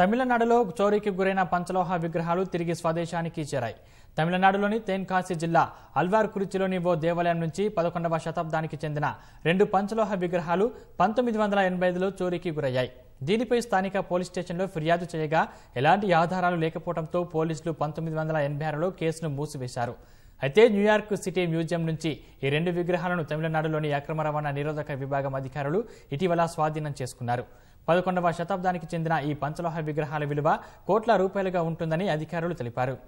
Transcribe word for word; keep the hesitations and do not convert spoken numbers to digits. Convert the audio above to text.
తమిళనాడులో చోరీకి గురైన పంచలోహ విగ్రహాలు తిరిగి స్వదేశానికి చేరాయి. తమిళనాడులోని తెన్ కాసీ జిల్లా అల్వార్ కురిచీలోని ఓ దేవాలయం నుంచి పదకొండవ శతాబ్దానికి చెందిన రెండు పంచలోహ విగ్రహాలు పంతొమ్మిది వందల ఎనభై ఐదులో చోరీకి గురయ్యాయి. దీనిపై స్థానిక పోలీస్ స్టేషన్లో ఫిర్యాదు చేయగా ఎలాంటి ఆధారాలు లేకపోవడంతో పోలీసులు పంతొమ్మిది వందల ఎనభై ఆరులో కేసును మూసివేశారు. అయితే న్యూయార్క్ సిటీ మ్యూజియం నుంచి ఈ రెండు విగ్రహాలను తమిళనాడులోని అక్రమ రవాణా నిరోధక విభాగం అధికారులు ఇటీవల స్వాధీనం చేసుకున్నారు. పదకొండవ శతాబ్దానికి చెందిన ఈ పంచలోహ విగ్రహాల విలువ కోట్ల రూపాయలుగా ఉంటుందని అధికారులు తెలిపారు.